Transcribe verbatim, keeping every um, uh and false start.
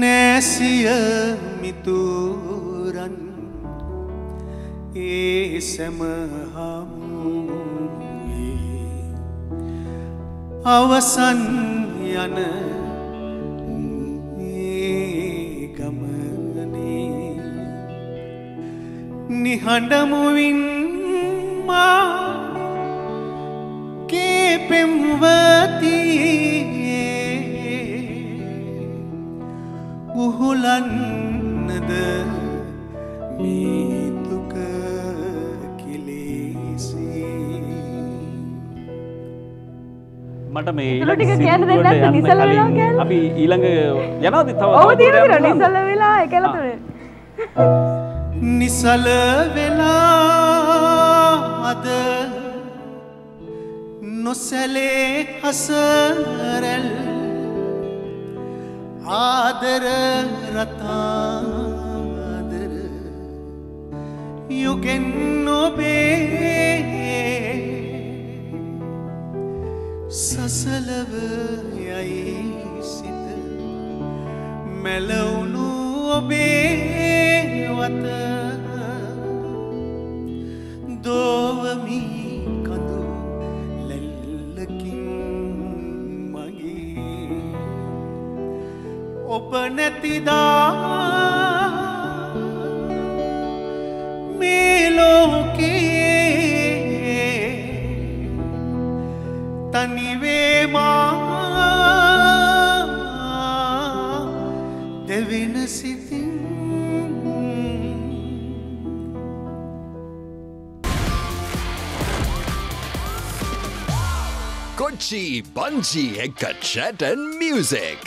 නැසිය මිතුරන් ඒ සමහමුයි අවසන් යන මේ ගමනේ නිහඬමුවින් මා කෙපෙම්වති උහුලන්නද මේ දුක කෙලෙසි මට මේ ඊළඟ කියන්න දෙන්න නැත්නම් ඉසල වෙලා කියලා අපි ඊළඟ යනවාද තව ඔව් තියෙනවා ඉසල වෙලා ඒකලා තුනේ නිසල වෙලා අද නොසැලේ හසරල් आदर रतादर युगेन्नो बे ससलव यई सित मेलवनु बे वत दोवमी कंदु लल्लकिं ඔබ නැතිදා මේ ලෝකේ තනි වේමා දෙවින සිතින් Kochi Banji Eka Chat and Music